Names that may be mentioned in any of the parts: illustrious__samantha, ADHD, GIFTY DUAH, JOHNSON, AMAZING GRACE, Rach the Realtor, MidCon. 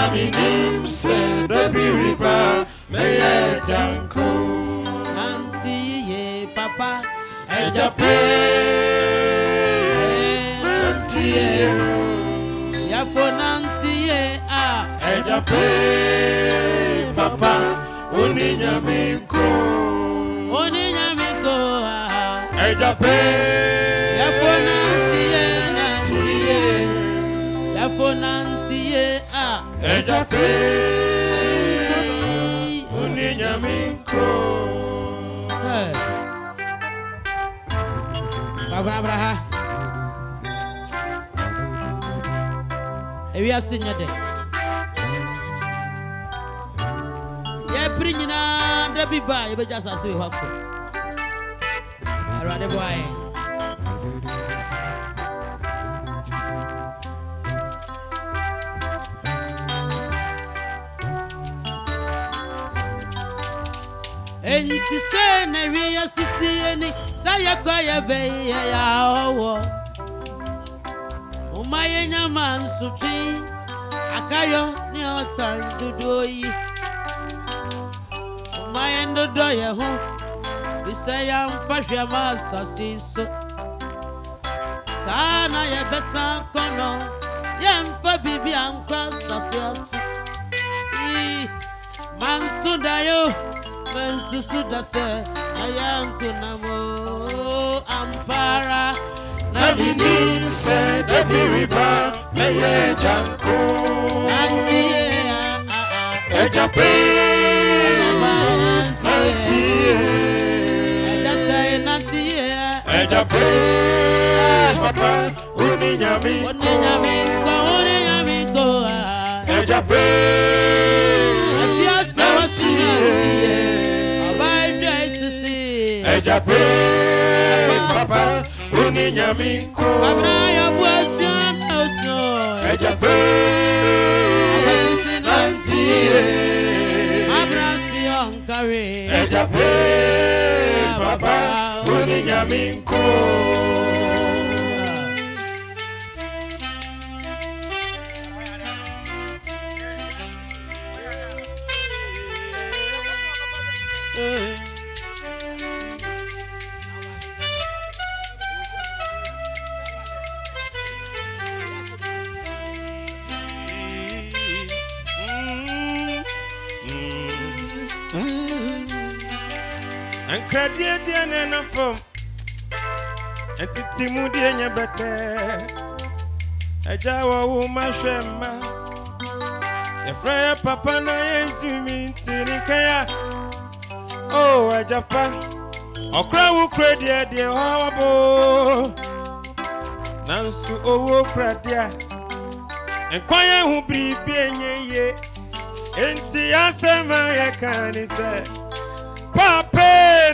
Namigim se baby riba meye janko Nancy ye papa eja pe Nancy ye Yafo Nancy ye a eja pe papa Oninya miko a eja pe Yafo Nancy ye Yafo Nancy ye a eja pe Abraha, we are singing today. Yeah, bring in a baby boy, but just as we walk. I rather boy. And to say, I real city. Saya kwaya beye ya owo Umaye nyama nsupi Akayo ni otan dudoyi Umaye ndodoye hu Bisaya mfashwe masasiso Sana ye besa kono Ye mfa bibi amkwa sasiasi Mansuda yo Mansusuda se Ayanku namo Ampara Nabini said that the river may janko Antie Ejape Antie Edasai Nantie Ejape Papa Uninyamiko Uninyamiko Ejape Efiasa Wasinantie Abai Jaisisi Ejape Papa, uninya minko. Abra ya buasan oso. Ejape, asisi nanti. Abra si onkare. Ejape, papa, uninya minko. Timudi nyebete Ejawa umashema Efraya papa na yentumi ntinikaya Oh ajapa Okra ukre dia dia wawabo Nansu owo okra dia Enkwanye hubribye nyeye Enti asema ya kanise Pape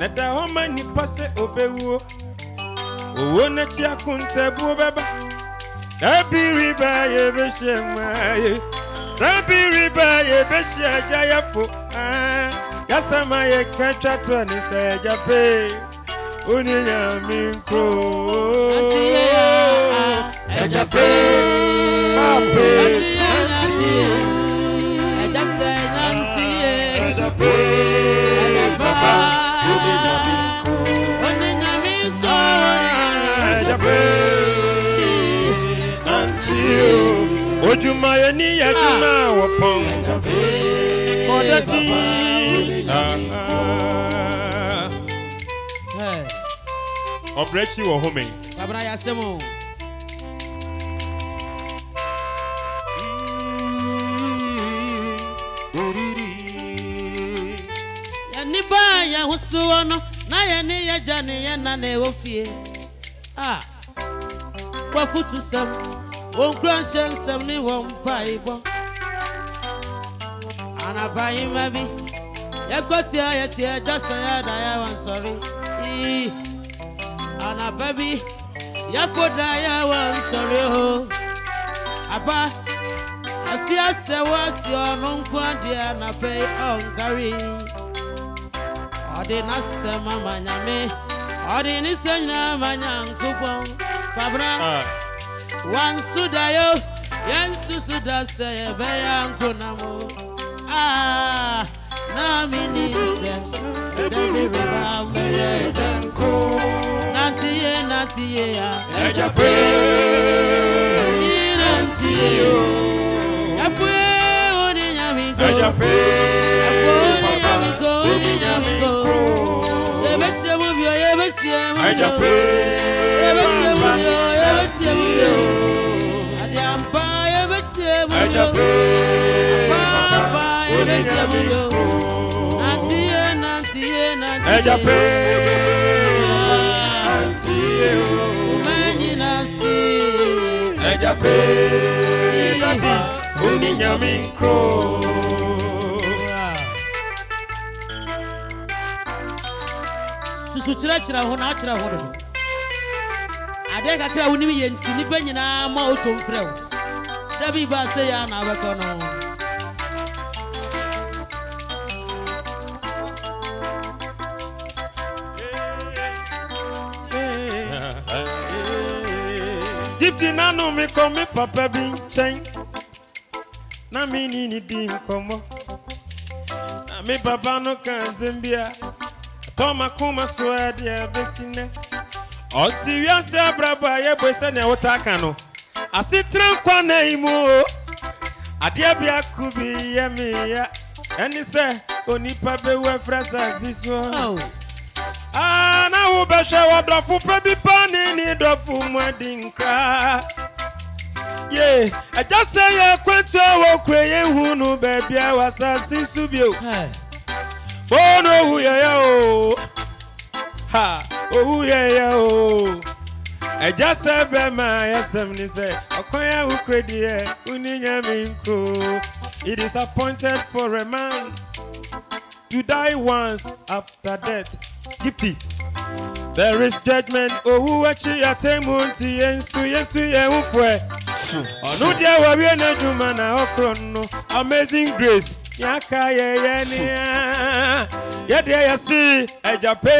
Neta homa nipase obewuo Uwo nechia kuntebu beba Rabbi riba ye beshemaye Rabbi riba ye beshaja yapo Yasama ye kachatwa nisejape Uninya minkro Antiye Ejape Antiye Antiye Ejase Antiye Ejape Ejapa Uninya minkro Ejape Ojumaye ni yaduma wapong Kodati Obrechi wa home Kabra ya semo Ya niba ya husu ono Na ya ni ya jani ya nane wofie Kwa futu semo One grandson, some new one, five. And na bai mabi yakotia yetia just ya na ya wan sorry ee ana baby yakoda ya wan sorry ho apa afia se wasi onu kwade na bai ongari odi na se mama nyame odi ni se nyama nyankupon pabra wan sudayo yansu sudase be yankunamo ah na mini steps that they baba me danko nantie ya eja pray nantie yo afwe ori nyami go eja pray ori nyami go ebese muvyo ebese muvyo eja pray ebese muvyo ebese muvyo I Debbie Bassey and Abacono. Gifty Nano me come, Papa Bing Chang. Namini Dim Como. Nami Babano can Zambia. Toma Kuma swear, dear Bessina. Or serious Braba, your person, your Takano. Asitra kwa neimo adia bia kubi ya miya eni se onipa bewe frasa ziswa ana ubeshe wadrafu prebi pani ni dofu mwedinkra yeah I just say ya kwentu wa kreye hunu bebia wasasi subio bono huya ya o ha huya ya o I just said, my assembly said, Okoya Ukrediye, Uninyaminkro. It is appointed for a man to die once after death. Gifty. There is judgment. Oh, Uwachi Atemunti, Yensu Yeufwe. Onudia Wabiana Jumana Okrono. Amazing grace. Yaka Yenia. Yadia Yasi, Ejape.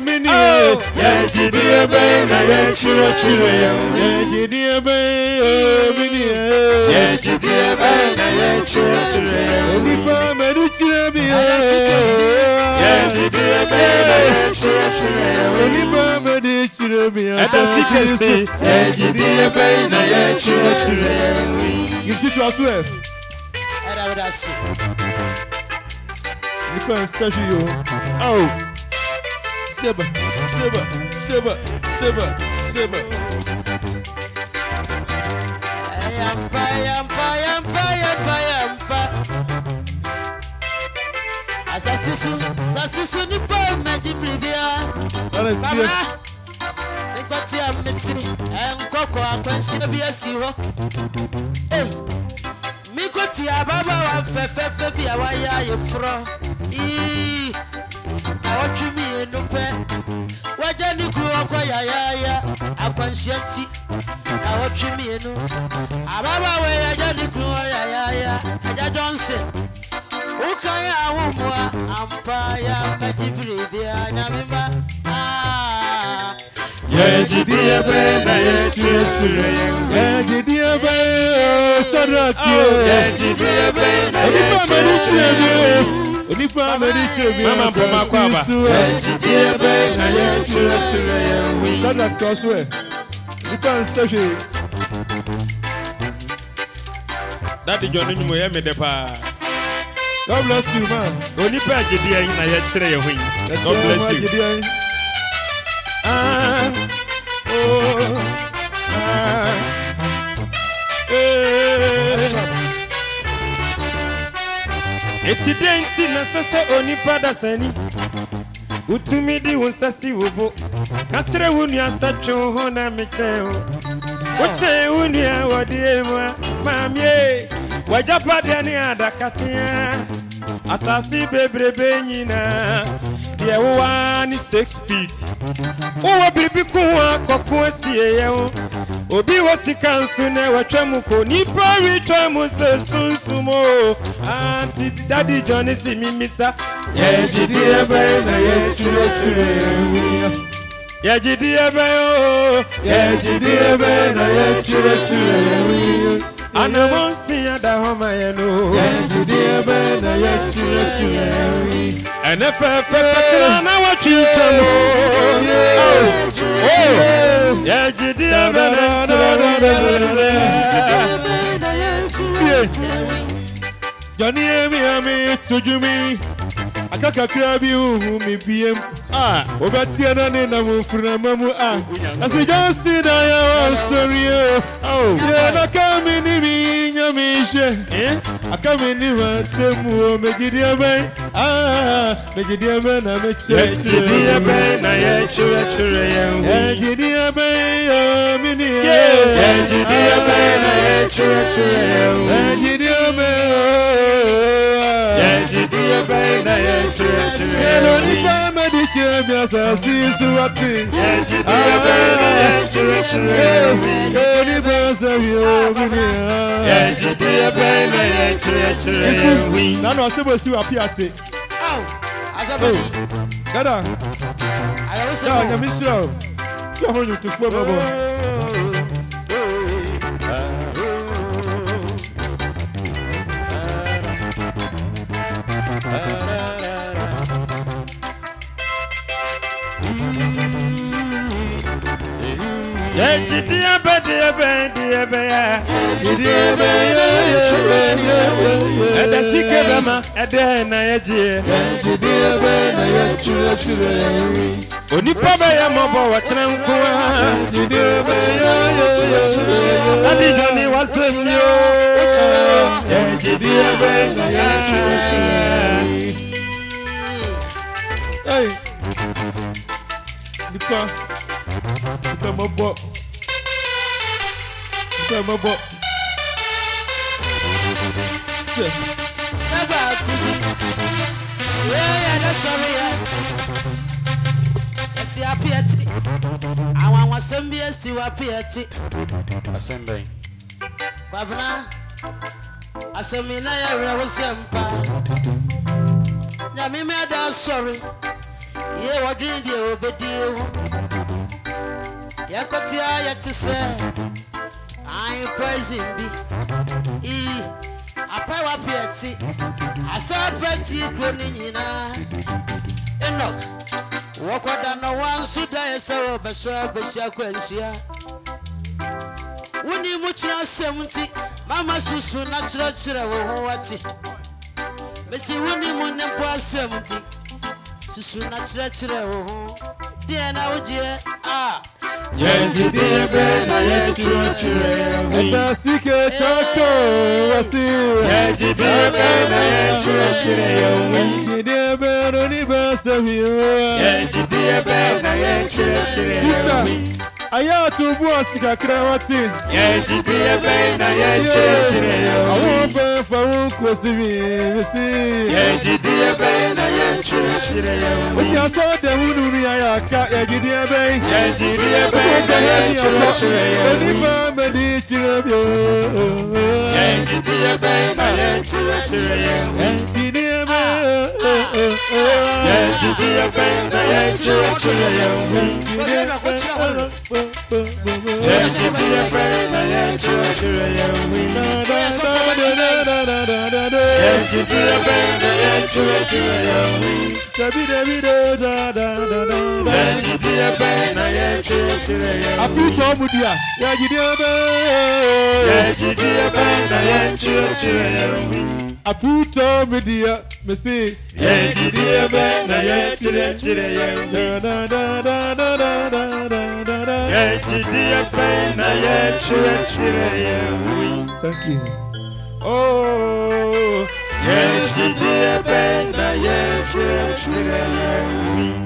مني يا جدي أبينا يا شرشر يا جدي أبينا يا جدي أبينا يا شرشر يا جدي أبينا يا شرشر يا جدي أبينا يا شرشر أنا سبا سبا سبا سبا سبا يامبا يامبا يامبا يامبا يامبا أساسسو أساسسو نبى مجبرية ماما نقصي أمتسري أنكوكو أنكوشي نبي أسيوه ميكوتي أبابا وففف بيوايا يفرا Awachumi nupe, wajani kuwa kwa ya, akwanshati. Awachumi nu, ababa we wajani kuwa ya, aja Johnson. Ukaya umwa, ampaya majibridia na mima. Yejidia bena yesure, yejidia bena sarati, yejidia bena yesure. Unipa meriche mama boma kwaba jidie be na yesu ature yewi sada toswe nipa nseje dadi jonu nyumo ye medepa God bless you man unipa jidie na yechire yewi God bless you ah oh ah eh Etidenti na sasa onipada sani Utumidi unsasi ubo Kachire unia sacho hona mecheo Uche unia wadiemwa Mamie Wajapadia ni adakatia Asasi bebrebe nyina Diye uwa ni 6 feet Uwa blibikuwa kwa kuwesie yeo Obi wasikansune wachemuko Nipa wichemu sesunsumo Auntie Daddy Johnny simimisa Yejidia baina yechure chure yewi Yejidia bayo Yejidia baina yechure chure yewi Anamonsi ya dahoma yenu Yejidia baina yechure chure yewi Enefefe patirana wachitamo Yejidia baina yechure chure yewi Johnny mi ami tujumi akaka krabi uhumi pm obati anane na mufuna mamu asi josi da ya wasori oh ya nakami ni binyamishe akami ni watemu mejidia ben mejidia ben na mejidia ben na yechure yejidia ben amini yejidia ben na yechure Yeah, Yejidia bediya Yejidia bediya Eda sike bema Ede na yejie Yejidia bediya Chure chure yewi Onipa beya mobo wachina mkuwa Yejidia bediya Adi jani wasemyo Yejidia bediya Chure chure yewi Hey Nipa Kita mabok Kita mabok Seh Napa aku Weh ada sorry ya Esi api eti Awan wasembi esi wapi eti Asembi Bavna Asemina ya rewasempa Nyamime ada sorry يا وجيدي وبديو يا كوتيا يا تسا I'm praising be أبا وابيتي أسابتي كونينا إنك وقدنا وانسودا يسوع بشر بشر كونشيا وني مطيع سمتي ماما سوسو ناترا ترا وهواتي مسي وني منبع سمتي سوسو ناترا ترا وهو دينا وجه Yendi bibe na yechuchure, basike toto wasiu. Yendi bibe na yechuchure, yendi bibe roni basabiu. Yendi bibe na yechuchure. Aya tubwa sika krawati. Yendi bibe na yechuchure. Awoba faru kwasibi. Yendi bibe na yechuchure. Ukiasa demu ni ayaka yendi bibe. Thank you. Oh. Yes, you did a bang, I am sure.